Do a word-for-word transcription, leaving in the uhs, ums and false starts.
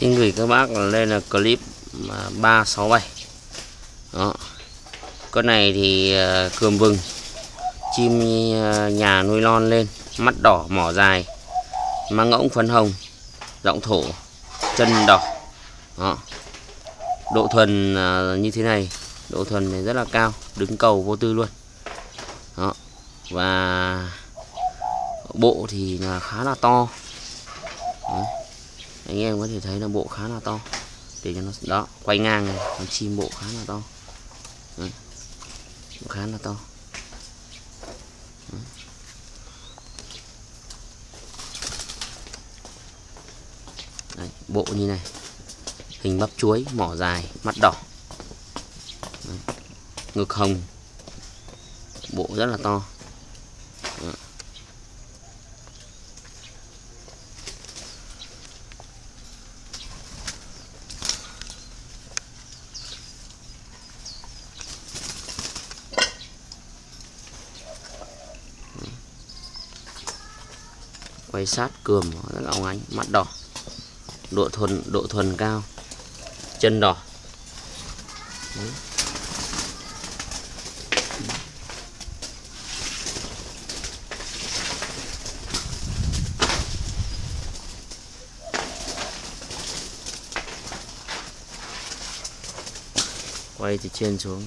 Xin gửi các bác là đây là clip ba sáu bảy. Đó. Con này thì cườm vừng, chim nhà nuôi non lên, mắt đỏ mỏ dài, mang ngỗng phấn hồng, giọng thổ, chân đỏ. Đó. Độ thuần như thế này, độ thuần này rất là cao, đứng cầu vô tư luôn. Đó. Và bộ thì là khá là to. Đó. Anh em có thể thấy là bộ khá là to để cho nó đó, quay ngang này, con chim bộ khá là to. Đấy. Bộ khá là to. Đấy. Đấy, bộ như này, hình bắp chuối, mỏ dài, mắt đỏ. Đấy. Ngực hồng, bộ rất là to. Đấy. Quay sát cườm rất là óng ánh, mắt đỏ, độ thuần độ thuần cao, chân đỏ. Đấy. Quay từ trên xuống.